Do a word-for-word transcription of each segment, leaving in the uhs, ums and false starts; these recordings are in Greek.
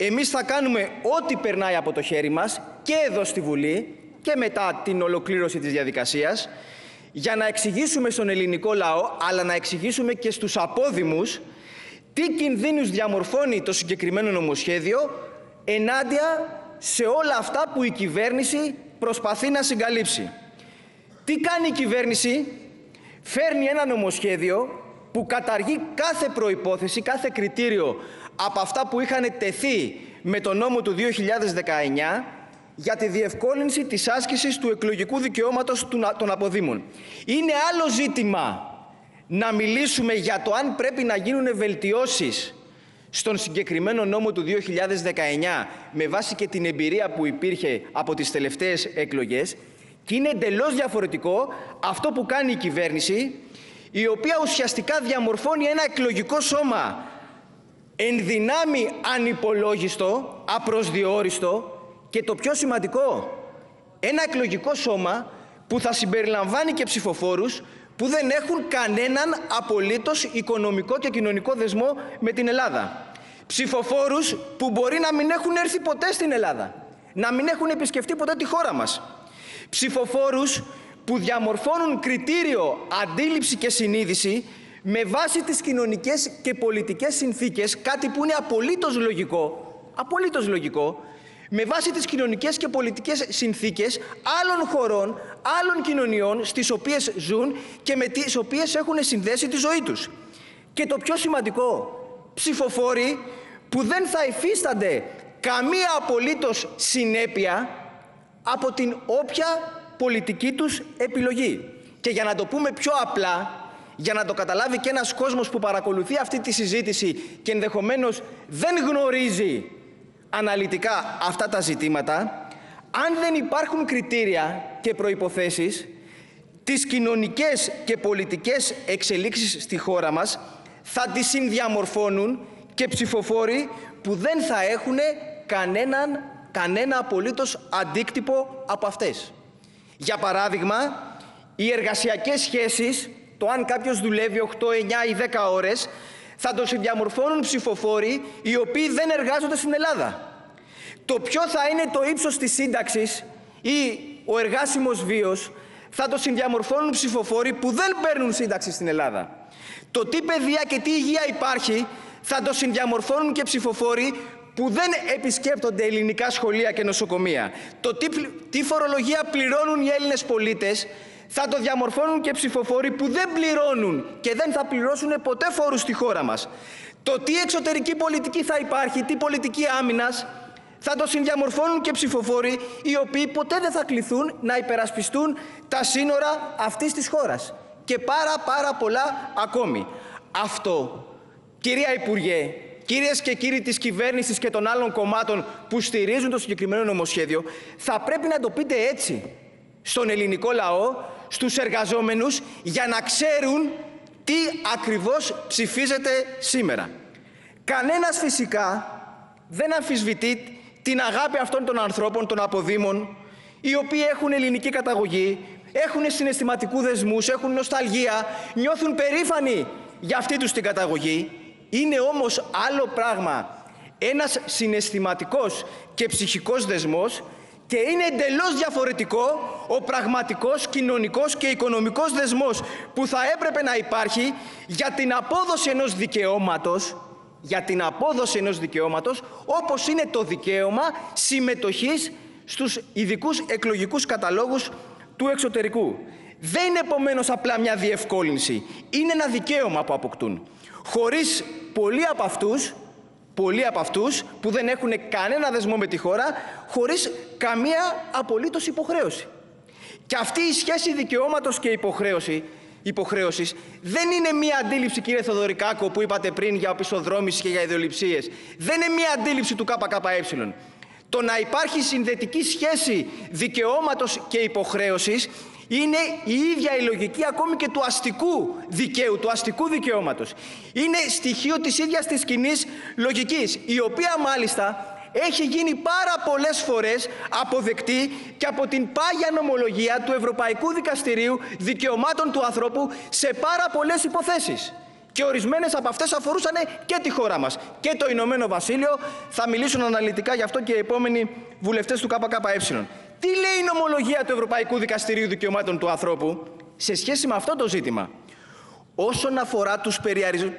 Εμείς θα κάνουμε ό,τι περνάει από το χέρι μας και εδώ στη Βουλή και μετά την ολοκλήρωση της διαδικασίας για να εξηγήσουμε στον ελληνικό λαό, αλλά να εξηγήσουμε και στους απόδημους τι κινδύνους διαμορφώνει το συγκεκριμένο νομοσχέδιο ενάντια σε όλα αυτά που η κυβέρνηση προσπαθεί να συγκαλύψει. Τι κάνει η κυβέρνηση? Φέρνει ένα νομοσχέδιο που καταργεί κάθε προϋπόθεση, κάθε κριτήριο από αυτά που είχαν τεθεί με τον νόμο του δύο χιλιάδες δεκαεννιά για τη διευκόλυνση της άσκησης του εκλογικού δικαιώματος των αποδήμων. Είναι άλλο ζήτημα να μιλήσουμε για το αν πρέπει να γίνουν βελτιώσεις στον συγκεκριμένο νόμο του δύο χιλιάδες δεκαεννιά με βάση και την εμπειρία που υπήρχε από τις τελευταίες εκλογές. Και είναι εντελώς διαφορετικό αυτό που κάνει η κυβέρνηση, η οποία ουσιαστικά διαμορφώνει ένα εκλογικό σώμα εν δυνάμει ανυπολόγιστο, απροσδιόριστο και το πιο σημαντικό, ένα εκλογικό σώμα που θα συμπεριλαμβάνει και ψηφοφόρους που δεν έχουν κανέναν απολύτως οικονομικό και κοινωνικό δεσμό με την Ελλάδα. Ψηφοφόρους που μπορεί να μην έχουν έρθει ποτέ στην Ελλάδα, να μην έχουν επισκεφτεί ποτέ τη χώρα μας. Ψηφοφόρους που διαμορφώνουν κριτήριο, αντίληψη και συνείδηση με βάση τις κοινωνικές και πολιτικές συνθήκες, κάτι που είναι απολύτως λογικό, απολύτως λογικό, με βάση τις κοινωνικές και πολιτικές συνθήκες άλλων χωρών, άλλων κοινωνιών στις οποίες ζουν και με τις οποίες έχουν συνδέσει τη ζωή τους. Και το πιο σημαντικό, ψηφοφόροι που δεν θα υφίστανται καμία απολύτως συνέπεια από την όποια πολιτική τους επιλογή. Και για να το πούμε πιο απλά, για να το καταλάβει και ένας κόσμος που παρακολουθεί αυτή τη συζήτηση και ενδεχομένως δεν γνωρίζει αναλυτικά αυτά τα ζητήματα, αν δεν υπάρχουν κριτήρια και προϋποθέσεις, τις κοινωνικές και πολιτικές εξελίξεις στη χώρα μας θα τις συνδιαμορφώνουν και ψηφοφόροι που δεν θα έχουν κανέναν, κανένα απολύτως αντίκτυπο από αυτές. Για παράδειγμα, οι εργασιακές σχέσεις, το αν κάποιος δουλεύει οκτώ, εννιά ή δέκα ώρες, θα το συνδιαμορφώνουν ψηφοφόροι οι οποίοι δεν εργάζονται στην Ελλάδα. Το ποιο θα είναι το ύψος της σύνταξης ή ο εργάσιμος βίος θα το συνδιαμορφώνουν ψηφοφόροι που δεν παίρνουν σύνταξη στην Ελλάδα. Το τι παιδεία και τι υγεία υπάρχει θα το συνδιαμορφώνουν και ψηφοφόροι που δεν επισκέπτονται ελληνικά σχολεία και νοσοκομεία. Το τι, τι φορολογία πληρώνουν οι Έλληνες πολίτες θα το διαμορφώνουν και ψηφοφόροι που δεν πληρώνουν και δεν θα πληρώσουν ποτέ φόρους στη χώρα μας. Το τι εξωτερική πολιτική θα υπάρχει, τι πολιτική άμυνας, θα το συνδιαμορφώνουν και ψηφοφόροι οι οποίοι ποτέ δεν θα κληθούν να υπερασπιστούν τα σύνορα αυτής της χώρας. Και πάρα πάρα πολλά ακόμη. Αυτό, κυρία Υπουργέ, κυρίες και κύριοι της κυβέρνησης και των άλλων κομμάτων που στηρίζουν το συγκεκριμένο νομοσχέδιο, θα πρέπει να το πείτε έτσι στον ελληνικό λαό, στους εργαζόμενους, για να ξέρουν τι ακριβώς ψηφίζεται σήμερα. Κανένας φυσικά δεν αμφισβητεί την αγάπη αυτών των ανθρώπων, των αποδήμων, οι οποίοι έχουν ελληνική καταγωγή, έχουν συναισθηματικού δεσμούς, έχουν νοσταλγία, νιώθουν περήφανοι για αυτή τους την καταγωγή. Είναι όμως άλλο πράγμα ένας συναισθηματικός και ψυχικός δεσμός και είναι εντελώς διαφορετικό ο πραγματικός, κοινωνικός και οικονομικός δεσμός που θα έπρεπε να υπάρχει για την απόδοση ενός δικαιώματος, για την απόδοση ενός δικαιώματος, όπως είναι το δικαίωμα συμμετοχής στους ειδικούς εκλογικούς καταλόγους του εξωτερικού. Δεν είναι επομένως απλά μια διευκόλυνση, είναι ένα δικαίωμα που αποκτούν. Χωρίς πολλοί από αυτούς, πολλοί από αυτούς που δεν έχουν κανένα δεσμό με τη χώρα, χωρίς καμία απολύτως υποχρέωση. Και αυτή η σχέση δικαιώματος και υποχρέωση, υποχρέωσης δεν είναι μία αντίληψη, κύριε Θοδωρικάκο, που είπατε πριν για οπισθοδρόμηση και για ιδεολειψίες. Δεν είναι μία αντίληψη του ΚΚΕ. Το να υπάρχει συνδετική σχέση δικαιώματος και υποχρέωσης είναι η ίδια η λογική ακόμη και του αστικού δικαίου, του αστικού δικαιώματος. Είναι στοιχείο της ίδιας της κοινής λογικής, η οποία μάλιστα έχει γίνει πάρα πολλές φορές αποδεκτή και από την πάγια νομολογία του Ευρωπαϊκού Δικαστηρίου Δικαιωμάτων του Ανθρώπου σε πάρα πολλές υποθέσεις. Και ορισμένες από αυτές αφορούσαν και τη χώρα μας και το Ηνωμένο Βασίλειο. Θα μιλήσουν αναλυτικά γι' αυτό και οι επόμενοι βουλευτές του ΚΚΕ. Τι λέει η νομολογία του Ευρωπαϊκού Δικαστηρίου Δικαιωμάτων του Ανθρώπου σε σχέση με αυτό το ζήτημα? Όσον αφορά τους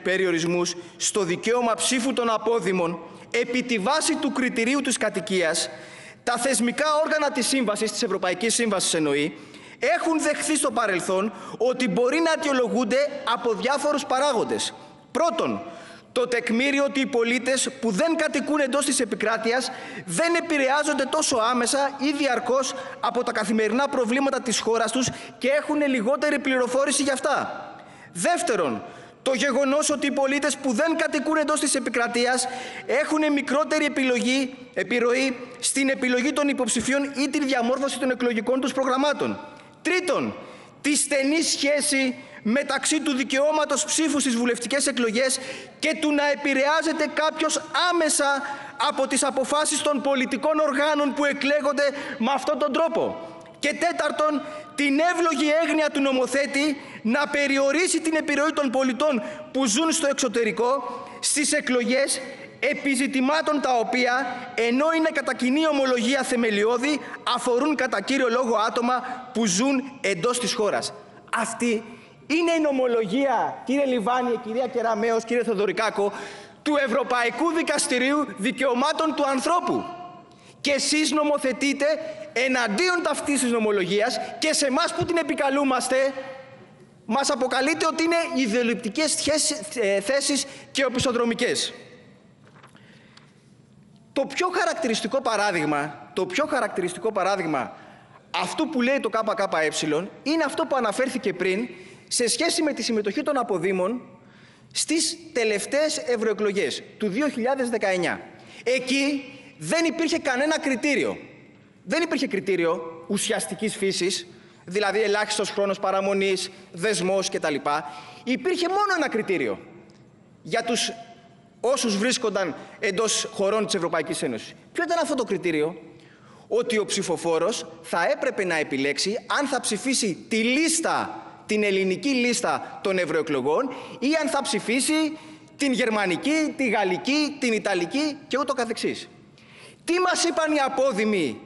περιορισμούς στο δικαίωμα ψήφου των απόδημων επί τη βάση του κριτηρίου της κατοικίας, τα θεσμικά όργανα της Σύμβασης, της Ευρωπαϊκής Σύμβασης εννοεί, έχουν δεχθεί στο παρελθόν ότι μπορεί να αιτιολογούνται από διάφορους παράγοντες. Πρώτον, το τεκμήριο ότι οι πολίτες που δεν κατοικούν εντός της επικράτειας δεν επηρεάζονται τόσο άμεσα ή διαρκώς από τα καθημερινά προβλήματα της χώρας τους και έχουν λιγότερη πληροφόρηση γι' αυτά. Δεύτερον, το γεγονός ότι οι πολίτες που δεν κατοικούν εντός της επικρατείας έχουν μικρότερη επιλογή, επιρροή στην επιλογή των υποψηφίων ή τη διαμόρφωση των εκλογικών τους προγραμμάτων. Τρίτον, τη στενή σχέση μεταξύ του δικαιώματος ψήφου στις βουλευτικές εκλογές και του να επηρεάζεται κάποιος άμεσα από τις αποφάσεις των πολιτικών οργάνων που εκλέγονται με αυτόν τον τρόπο. Και τέταρτον, την εύλογη έγνοια του νομοθέτη να περιορίσει την επιρροή των πολιτών που ζουν στο εξωτερικό στις εκλογές επιζητημάτων τα οποία, ενώ είναι κατά κοινή ομολογία θεμελιώδη, αφορούν κατά κύριο λόγο άτομα που ζουν εντός της χώρας. Αυτή είναι η νομολογία, κύριε Λιβάνη, κυρία Κεραμέως, κύριε Θεοδωρικάκο, του Ευρωπαϊκού Δικαστηρίου Δικαιωμάτων του Ανθρώπου. Και εσείς νομοθετείτε εναντίον ταυτής της νομολογίας και σε εμάς που την επικαλούμαστε μας αποκαλείτε ότι είναι ιδεολειπτικές θέσεις και οπισθοδρομικές. Το πιο χαρακτηριστικό παράδειγμα, το πιο χαρακτηριστικό παράδειγμα αυτού που λέει το ΚΚΕ είναι αυτό που αναφέρθηκε πριν σε σχέση με τη συμμετοχή των αποδήμων στις τελευταίες ευρωεκλογές του δύο χιλιάδες δεκαεννιά. Εκεί δεν υπήρχε κανένα κριτήριο. Δεν υπήρχε κριτήριο ουσιαστικής φύσης, δηλαδή ελάχιστος χρόνος παραμονής, δεσμός κτλ. Υπήρχε μόνο ένα κριτήριο για τους όσους βρίσκονταν εντός χωρών της Ευρωπαϊκής Ένωσης. Ποιο ήταν αυτό το κριτήριο? Ότι ο ψηφοφόρος θα έπρεπε να επιλέξει αν θα ψηφίσει τη λίστα, την ελληνική λίστα των ευρωεκλογών ή αν θα ψηφίσει την γερμανική, τη γαλλική, την ιταλική και ούτω καθεξής. Τι μας είπαν οι απόδημοι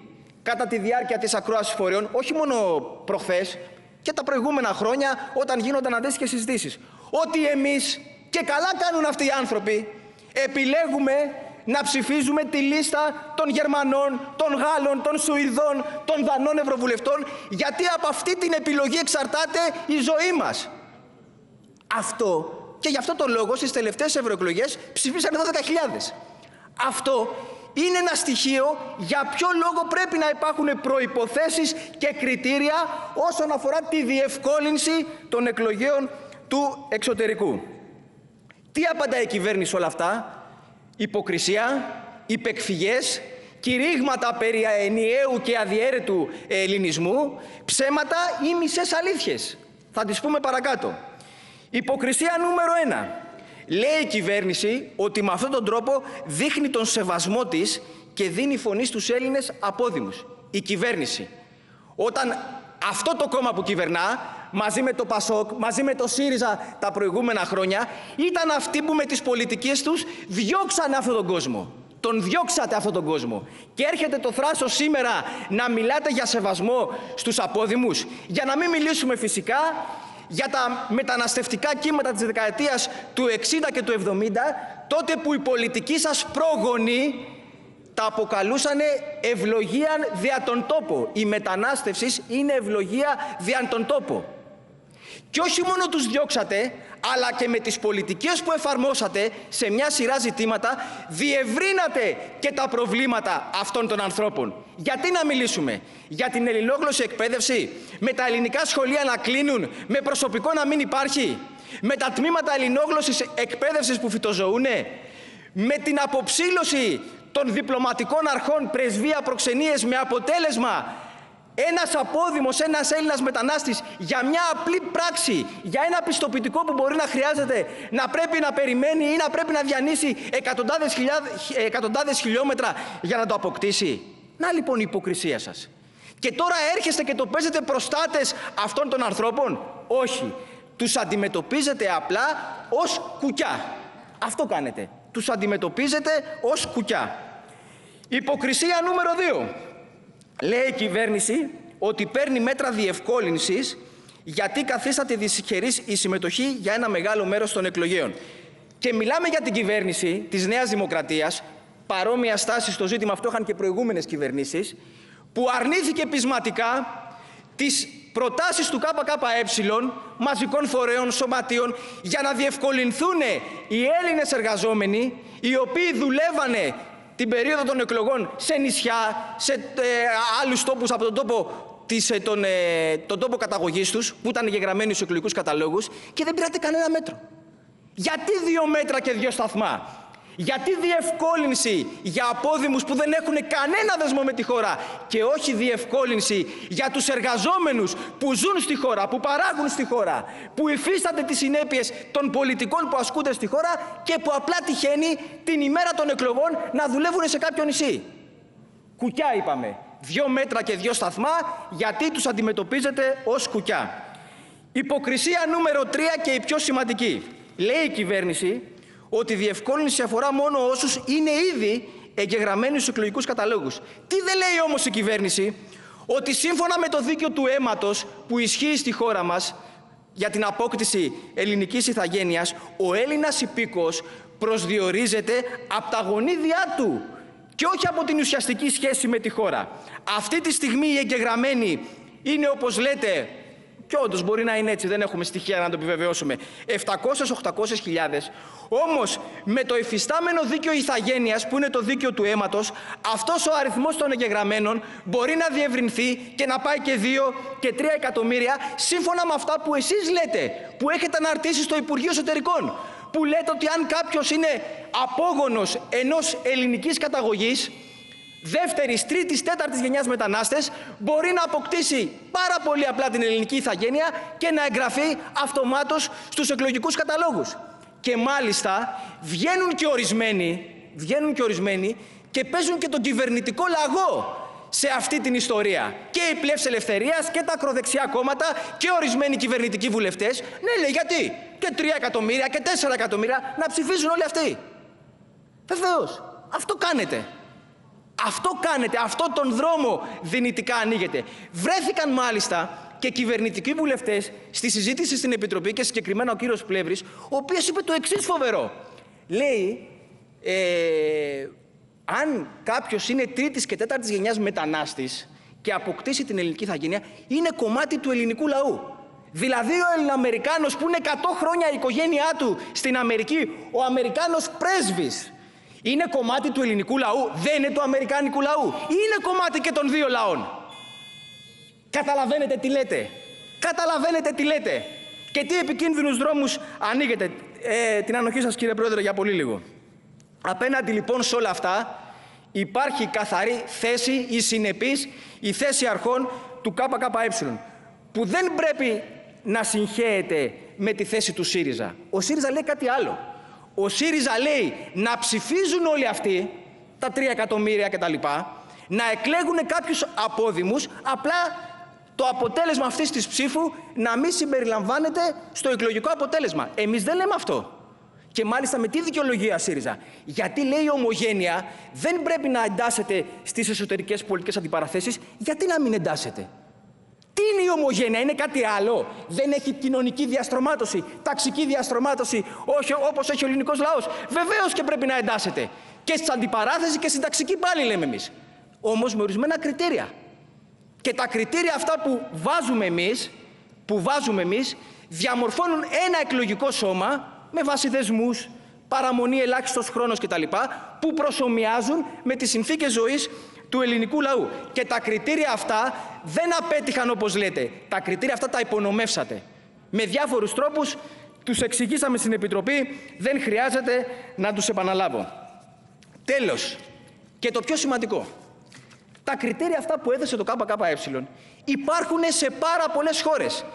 κατά τη διάρκεια της ακρόασης φορέων, όχι μόνο προχθές και τα προηγούμενα χρόνια όταν γίνονταν αντίστοιχες συζητήσεις? Ότι εμείς, και καλά κάνουν αυτοί οι άνθρωποι, επιλέγουμε να ψηφίζουμε τη λίστα των Γερμανών, των Γάλλων, των Σουηδών, των Δανών Ευρωβουλευτών, γιατί από αυτή την επιλογή εξαρτάται η ζωή μας. Αυτό, και γι' αυτό το λόγο στις τελευταίες ευρωεκλογές ψηφίσαν δώδεκα χιλιάδες. Αυτό είναι ένα στοιχείο για ποιο λόγο πρέπει να υπάρχουν προϋποθέσεις και κριτήρια όσον αφορά τη διευκόλυνση των εκλογέων του εξωτερικού. Τι απαντάει η κυβέρνηση όλα αυτά? Υποκρισία, υπεκφυγές, κηρύγματα περί ενιαίου και αδιέρετου ελληνισμού, ψέματα ή μισές αλήθειες. Θα τις πούμε παρακάτω. Υποκρισία νούμερο ένα. Λέει η κυβέρνηση ότι με αυτόν τον τρόπο δείχνει τον σεβασμό της και δίνει φωνή στους Έλληνες απόδημους. Η κυβέρνηση. Όταν αυτό το κόμμα που κυβερνά, μαζί με το ΠΑΣΟΚ, μαζί με το ΣΥΡΙΖΑ τα προηγούμενα χρόνια, ήταν αυτοί που με τις πολιτικές τους διώξανε αυτόν τον κόσμο. Τον διώξατε αυτόν τον κόσμο. Και έρχεται το θράσος σήμερα να μιλάτε για σεβασμό στους απόδημους. Για να μην μιλήσουμε φυσικά για τα μεταναστευτικά κύματα της δεκαετίας του εξήντα και του εβδομήντα, τότε που οι πολιτικοί σας πρόγονοι τα αποκαλούσανε ευλογίαν δια τον τόπο. Η μετανάστευση είναι ευλογία δια τον τόπο. Και όχι μόνο τους διώξατε, αλλά και με τις πολιτικές που εφαρμόσατε σε μια σειρά ζητήματα, διευρύνατε και τα προβλήματα αυτών των ανθρώπων. Γιατί να μιλήσουμε? Για την ελληνόγλωση εκπαίδευση, με τα ελληνικά σχολεία να κλείνουν, με προσωπικό να μην υπάρχει, με τα τμήματα ελληνόγλωσης εκπαίδευσης που φυτοζωούνε, με την αποψήλωση των διπλωματικών αρχών πρεσβεία προξενίες με αποτέλεσμα ένας απόδημος, ένας Έλληνας μετανάστης για μια απλή πράξη, για ένα πιστοποιητικό που μπορεί να χρειάζεται, να πρέπει να περιμένει ή να πρέπει να διανύσει εκατοντάδες, εκατοντάδες χιλιόμετρα για να το αποκτήσει. Να λοιπόν η υποκρισία σας. Και τώρα έρχεστε και το παίζετε προστάτες αυτών των ανθρώπων. Όχι. τους αντιμετωπίζετε απλά ως κουκιά. Αυτό κάνετε. Τους αντιμετωπίζετε ως κουκιά. Υποκρισία νούμερο δύο. Λέει η κυβέρνηση ότι παίρνει μέτρα διευκόλυνσης γιατί καθίσταται δυσχερής η συμμετοχή για ένα μεγάλο μέρος των εκλογέων. Και μιλάμε για την κυβέρνηση της Νέας Δημοκρατίας, παρόμοια στάση στο ζήτημα αυτό είχαν και προηγούμενες κυβερνήσεις, που αρνήθηκε πεισματικά τις προτάσεις του ΚΚΕ, μαζικών φορέων, σωματείων, για να διευκολυνθούν οι Έλληνες εργαζόμενοι, οι οποίοι δουλεύανε την περίοδο των εκλογών σε νησιά, σε ε, άλλους τόπους από τον τόπο, της, ε, τον, ε, τον τόπο καταγωγής τους, που ήταν γεγραμμένοι στους εκλογικούς καταλόγους, και δεν πήρατε κανένα μέτρο. Γιατί δύο μέτρα και δύο σταθμά? Γιατί διευκόλυνση για απόδημους που δεν έχουν κανένα δεσμό με τη χώρα και όχι διευκόλυνση για τους εργαζόμενους που ζουν στη χώρα, που παράγουν στη χώρα, που υφίστανται τις συνέπειες των πολιτικών που ασκούνται στη χώρα και που απλά τυχαίνει την ημέρα των εκλογών να δουλεύουν σε κάποιο νησί. Κουκιά είπαμε. Δύο μέτρα και δύο σταθμά, γιατί τους αντιμετωπίζετε ως κουκιά. Υποκρισία νούμερο τρία και η πιο σημαντική. Λέει η κυβέρνηση ότι η διευκόλυνση αφορά μόνο όσους είναι ήδη εγγεγραμμένοι στους εκλογικούς καταλόγους. Τι δεν λέει όμως η κυβέρνηση? Ότι σύμφωνα με το δίκαιο του αίματος που ισχύει στη χώρα μας για την απόκτηση ελληνικής ηθαγένειας, ο Έλληνας υπήκοος προσδιορίζεται από τα γονίδια του και όχι από την ουσιαστική σχέση με τη χώρα. Αυτή τη στιγμή οι εγγεγραμμένοι είναι, όπως λέτε, και όντως μπορεί να είναι έτσι, δεν έχουμε στοιχεία να το επιβεβαιώσουμε, επτακόσιες με οχτακόσιες χιλιάδες. Όμως με το υφιστάμενο δίκαιο ηθαγένειας, που είναι το δίκαιο του αίματος, αυτός ο αριθμός των εγγεγραμμένων μπορεί να διευρυνθεί και να πάει και δύο και τρία εκατομμύρια, σύμφωνα με αυτά που εσείς λέτε, που έχετε αναρτήσει στο Υπουργείο Εσωτερικών, που λέτε ότι αν κάποιος είναι απόγονος ενός ελληνικής καταγωγής, δεύτερης, τρίτης, τέταρτης γενιάς μετανάστες, μπορεί να αποκτήσει πάρα πολύ απλά την ελληνική ηθαγένεια και να εγγραφεί αυτομάτως στους εκλογικούς καταλόγους. Και μάλιστα βγαίνουν και ορισμένοι, βγαίνουν και ορισμένοι και παίζουν και τον κυβερνητικό λαγό σε αυτή την ιστορία. Και η Πλεύση Ελευθερίας και τα ακροδεξιά κόμματα και ορισμένοι κυβερνητικοί βουλευτές. Ναι, λέει, γιατί και τρία εκατομμύρια και τέσσερα εκατομμύρια να ψηφίζουν όλοι αυτοί. Βεβαίως, αυτό κάνετε. Αυτό κάνετε, αυτόν τον δρόμο δυνητικά ανοίγετε. Βρέθηκαν μάλιστα και κυβερνητικοί βουλευτές στη συζήτηση στην Επιτροπή και συγκεκριμένα ο κύριος Πλεύρης, ο οποίος είπε το εξής φοβερό. Λέει, ε, αν κάποιος είναι τρίτης και τέταρτης γενιάς μετανάστης και αποκτήσει την ελληνική ηθαγένεια, είναι κομμάτι του ελληνικού λαού. Δηλαδή ο Ελληνοαμερικάνος που είναι εκατό χρόνια η οικογένειά του στην Αμερική, ο Αμερικάνος πρέσβης, είναι κομμάτι του ελληνικού λαού, δεν είναι του αμερικάνικου λαού. Είναι κομμάτι και των δύο λαών. Καταλαβαίνετε τι λέτε. Καταλαβαίνετε τι λέτε. Και τι επικίνδυνους δρόμους ανοίγετε. Ε, την ανοχή σας, κύριε Πρόεδρε, για πολύ λίγο. Απέναντι λοιπόν σε όλα αυτά υπάρχει καθαρή θέση, η συνεπής, η θέση αρχών του ΚΚΕ, που δεν πρέπει να συγχέεται με τη θέση του ΣΥΡΙΖΑ. Ο ΣΥΡΙΖΑ λέει κάτι άλλο. Ο ΣΥΡΙΖΑ λέει να ψηφίζουν όλοι αυτοί, τα τρία εκατομμύρια κτλ, να εκλέγουν κάποιους απόδημους, απλά το αποτέλεσμα αυτής της ψήφου να μην συμπεριλαμβάνεται στο εκλογικό αποτέλεσμα. Εμείς δεν λέμε αυτό. Και μάλιστα με τι δικαιολογία, ΣΥΡΙΖΑ? Γιατί λέει η ομογένεια δεν πρέπει να εντάσσεται στις εσωτερικές πολιτικές αντιπαραθέσεις. Γιατί να μην εντάσσεται? Τι είναι η ομογένεια? Είναι κάτι άλλο? Δεν έχει κοινωνική διαστρωμάτωση, ταξική διαστρωμάτωση, όχι όπως έχει ο ελληνικός λαός? Βεβαίως και πρέπει να εντάσσεται. Και στην αντιπαράθεση και στην ταξική πάλι, λέμε εμείς. Όμως με ορισμένα κριτήρια. Και τα κριτήρια αυτά που βάζουμε εμείς, που βάζουμε εμείς, διαμορφώνουν ένα εκλογικό σώμα με βάση δεσμούς, παραμονή, ελάχιστος χρόνος κτλ, που προσομοιάζουν με τις συνθήκες ζωής του ελληνικού λαού. Και τα κριτήρια αυτά δεν απέτυχαν, όπως λέτε. Τα κριτήρια αυτά τα υπονομεύσατε. Με διάφορους τρόπους τους εξηγήσαμε στην Επιτροπή, δεν χρειάζεται να τους επαναλάβω. Τέλος, και το πιο σημαντικό. Τα κριτήρια αυτά που έδεσε το ΚΚΕ υπάρχουν σε πάρα πολλές χώρες.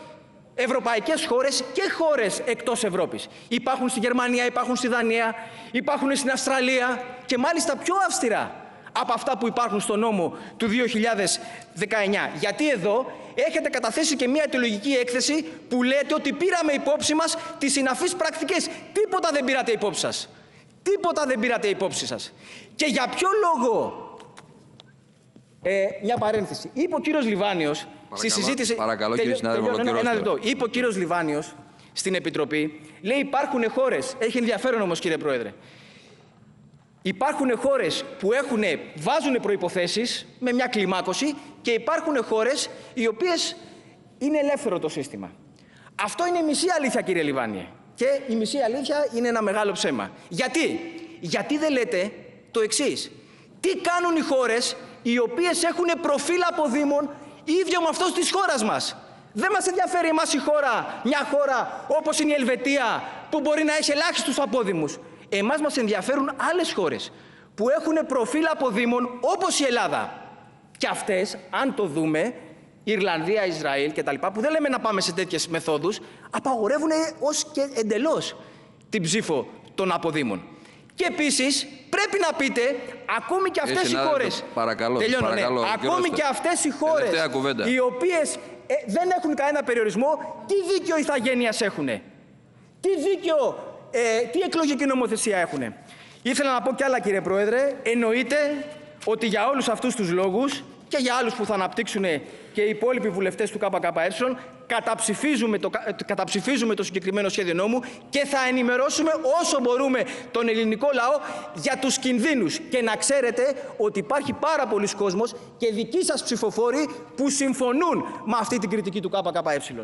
Ευρωπαϊκές χώρες και χώρες εκτός Ευρώπης. Υπάρχουν στη Γερμανία, υπάρχουν στη Δανία, υπάρχουν στην Αυστραλία και μάλιστα πιο αυστηρά από αυτά που υπάρχουν στο νόμο του δύο χιλιάδες δεκαεννιά. Γιατί εδώ έχετε καταθέσει και μια αιτιολογική έκθεση που λέτε ότι πήραμε υπόψη μας τις συναφείς πρακτικές. Τίποτα δεν πήρατε υπόψη σας. Τίποτα δεν πήρατε υπόψη σας. Και για ποιο λόγο... Ε, μια παρένθεση. Είπε ο κύριος Λιβάνιος στη συζήτηση... Παρακαλώ, κύριε συνάδελφο, ολοκληρώστε. Ένα λεπτό. Είπε ο κύριος Λιβάνιος στην Επιτροπή, λέει υπάρχουν χώρες. Έχει ενδιαφέρον όμως, κύριε Πρόεδρε. Υπάρχουν χώρες που έχουν, βάζουν προϋποθέσεις με μια κλιμάκωση και υπάρχουν χώρες οι οποίες είναι ελεύθερο το σύστημα. Αυτό είναι η μισή αλήθεια, κύριε Λιβάνιε. Και η μισή αλήθεια είναι ένα μεγάλο ψέμα. Γιατί, Γιατί δεν λέτε το εξής. Τι κάνουν οι χώρες οι οποίες έχουν προφίλ αποδήμων ίδιο με αυτό της χώρας μας. Δεν μας ενδιαφέρει εμάς η χώρα, μια χώρα όπως είναι η Ελβετία που μπορεί να έχει ελάχιστους απόδημους. Εμάς μας ενδιαφέρουν άλλες χώρες που έχουν προφίλ αποδήμων όπως η Ελλάδα. Και αυτές, αν το δούμε, Ιρλανδία, Ισραήλ κτλ., που δεν λέμε να πάμε σε τέτοιες μεθόδους, απαγορεύουν ως και εντελώς την ψήφο των αποδήμων. Και επίσης πρέπει να πείτε, ακόμη και αυτές οι χώρες. Παρακαλώ, τελειώνω, παρακαλώ, ναι, ακόμη και αυτές οι χώρες οι οποίες ε, δεν έχουν κανένα περιορισμό, τι δίκαιο ηθαγένειας έχουνε. Τι δίκαιο. Ε, τι εκλογική νομοθεσία έχουνε. Ήθελα να πω κι άλλα, κύριε Πρόεδρε. Εννοείται ότι για όλους αυτούς τους λόγους και για άλλους που θα αναπτύξουν και οι υπόλοιποι βουλευτές του ΚΚΕ καταψηφίζουμε το, καταψηφίζουμε το συγκεκριμένο σχέδιο νόμου και θα ενημερώσουμε όσο μπορούμε τον ελληνικό λαό για τους κινδύνους. Και να ξέρετε ότι υπάρχει πάρα πολλοί κόσμος και δικοί σας ψηφοφόροι που συμφωνούν με αυτή την κριτική του ΚΚΕ.